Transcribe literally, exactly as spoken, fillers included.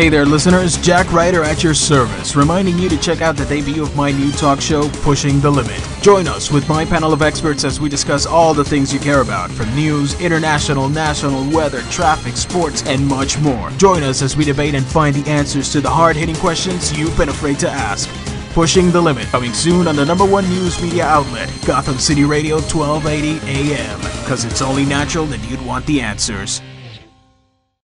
Hey there, listeners. Jack Ryder at your service, reminding you to check out the debut of my new talk show, Pushing the Limit. Join us with my panel of experts as we discuss all the things you care about, from news, international, national, weather, traffic, sports, and much more. Join us as we debate and find the answers to the hard-hitting questions you've been afraid to ask. Pushing the Limit, coming soon on the number one news media outlet, Gotham City Radio, twelve eighty A M, because it's only natural that you'd want the answers.